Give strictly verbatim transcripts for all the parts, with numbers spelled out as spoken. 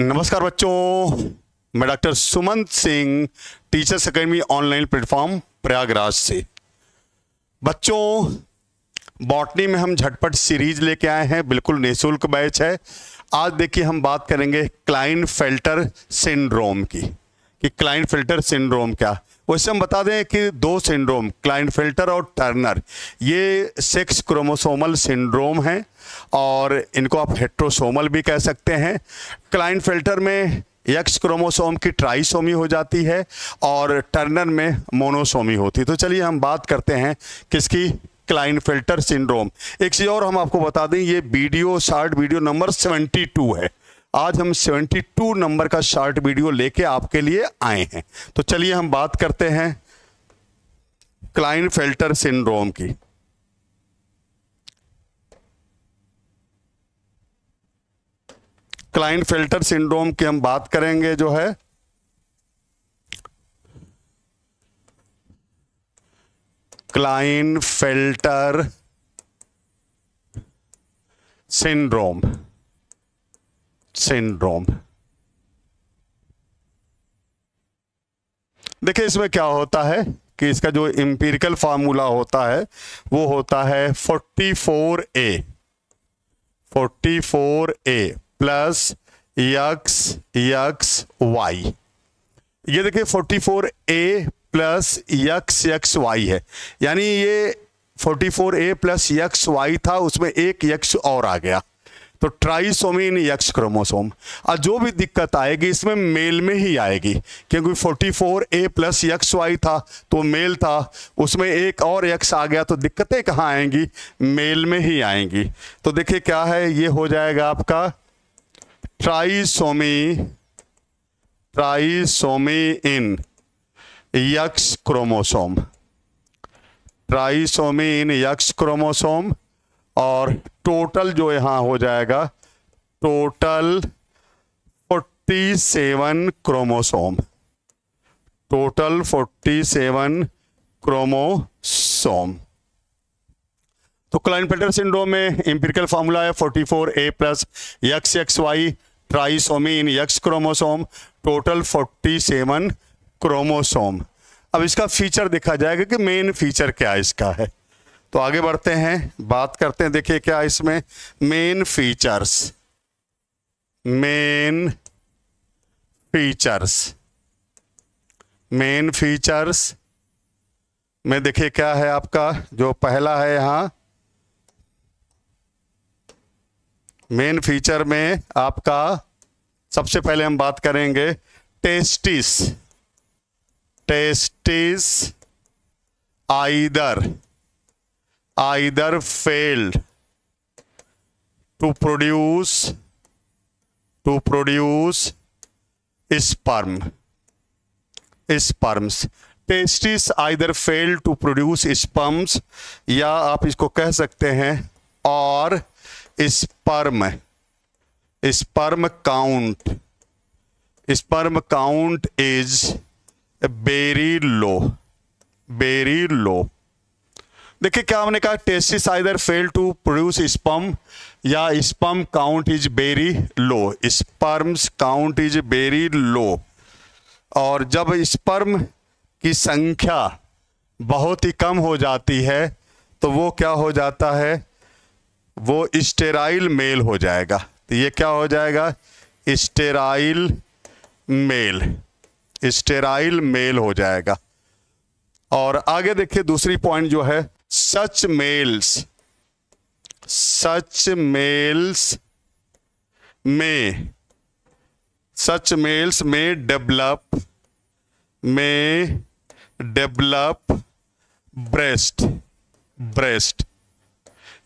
नमस्कार बच्चों, मैं doctor Sumant Singh teachers academy online platform Prayagraj से। बच्चों, बॉटनी में हम झटपट सीरीज लेके आए हैं, बिल्कुल निःशुल्क बैच है। आज देखिए हम बात करेंगे क्लाइनफेल्टर सिंड्रोम की कि क्लाइनफेल्टर सिंड्रोम क्या। वैसे हम बता दें कि दो सिंड्रोम क्लाइनफेल्टर और टर्नर, ये सेक्स क्रोमोसोमल सिंड्रोम हैं और इनको आप हेट्रोसोमल भी कह सकते हैं। क्लाइनफेल्टर में एक्स क्रोमोसोम की ट्राइसोमी हो जाती है और टर्नर में मोनोसोमी होती है। तो चलिए हम बात करते हैं किसकी, क्लाइनफेल्टर सिंड्रोम। एक चीज़ और हम आपको बता दें, ये वीडियो शार्ट वीडियो नंबर बहत्तर है। आज हम बहत्तर नंबर का शार्ट वीडियो लेके आपके लिए आए हैं। तो चलिए हम बात करते हैं क्लाइनफेल्टर सिंड्रोम की। क्लाइनफेल्टर सिंड्रोम की हम बात करेंगे जो है क्लाइनफेल्टर सिंड्रोम सिंड्रोम देखिए इसमें क्या होता है कि इसका जो एम्पिरिकल फार्मूला होता है वो होता है forty four A plus X X Y. ये देखिए forty four A plus X X Y है, यानी ये forty four A plus X Y था, उसमें एक यक्स और आ गया, तो ट्राइसोमी इन यक्स क्रोमोसोम। और जो भी दिक्कत आएगी इसमें मेल में ही आएगी, क्योंकि forty four A plus X Y था तो मेल था, उसमें एक और यक्स आ गया, तो दिक्कतें कहाँ आएंगी, मेल में ही आएंगी। तो देखिए क्या है, ये हो जाएगा आपका trisomy trisomy in X chromosome trisomy in X chromosome और टोटल जो यहाँ हो जाएगा टोटल सैंतालीस क्रोमोसोम टोटल सैंतालीस क्रोमोसोम। तो क्लाइनफेल्टर सिंड्रोम में एम्पिरिकल फार्मूला है forty four A plus X X Y trisomy in X chromosome total सैंतालीस क्रोमोसोम। अब इसका फीचर देखा जाएगा कि मेन फीचर क्या इसका है, तो आगे बढ़ते हैं, बात करते हैं। देखिए क्या इसमें main features main features main features में देखिए क्या है आपका, जो पहला है यहाँ मेन फीचर में आपका, सबसे पहले हम बात करेंगे testis testis either either failed to produce to produce sperm sperms testes either failed to produce sperms या आप इसको कह सकते हैं और sperm sperm count sperm count is very low very low। देखिए क्या हमने कहा, testis either fail to produce sperm या sperm count is very low sperms count is very low. और जब स्पर्म की संख्या बहुत ही कम हो जाती है तो वो क्या हो जाता है, वो स्टेराइल मेल हो जाएगा। तो ये क्या हो जाएगा, स्टेराइल मेल स्टेराइल मेल हो जाएगा। और आगे देखिए दूसरी पॉइंट जो है such males such males may such males may develop may develop breast breast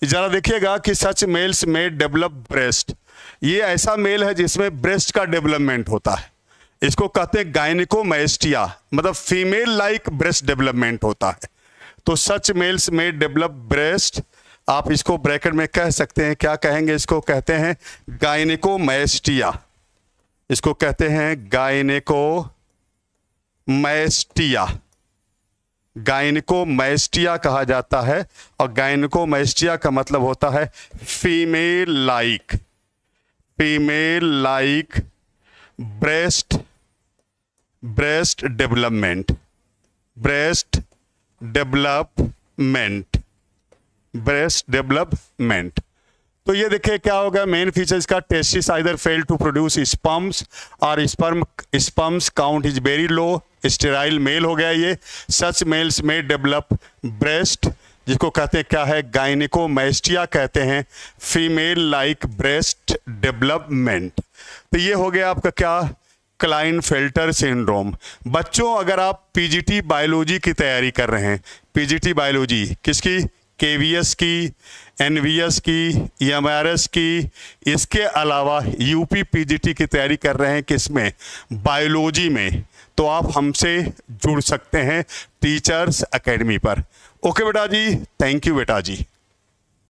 जरा देखिएगा कि such males may develop breast, ये ऐसा मेल है जिसमें ब्रेस्ट का डेवलपमेंट होता है, इसको कहते हैं गाइनिकोमास्टिया, मतलब फीमेल लाइक ब्रेस्ट डेवलपमेंट होता है। तो सच मेल्स में डेवलप ब्रेस्ट, आप इसको ब्रैकेट में कह सकते हैं, क्या कहेंगे इसको, कहते हैं गाइनिकोमास्टिया, इसको कहते हैं गाइनिकोमास्टिया गाइनिकोमास्टिया कहा जाता है। और गाइनिकोमास्टिया का मतलब होता है female like female like breast breast development breast development breast development. तो ये देखिए क्या होगा मेन फीचर इसका, testis either fail to produce sperms और sperm sperms count is very low, sterile male हो गया ये। सच मेल्स में डेवलप ब्रेस्ट जिसको कहते हैं क्या है गाइनिकोमास्टिया कहते हैं, फीमेल लाइक ब्रेस्ट डेवलपमेंट। तो ये हो गया आपका क्या क्लाइनफेल्टर सिंड्रोम। बच्चों अगर आप पीजीटी बायोलॉजी की तैयारी कर रहे हैं, पीजीटी बायोलॉजी किसकी, केवीएस की, एनवीएस की, एमआरएस की, इसके अलावा यूपी पीजीटी की तैयारी कर रहे हैं किसमें, बायोलॉजी में, तो आप हमसे जुड़ सकते हैं टीचर्स एकेडमी पर। ओके बेटा जी, थैंक यू बेटा जी।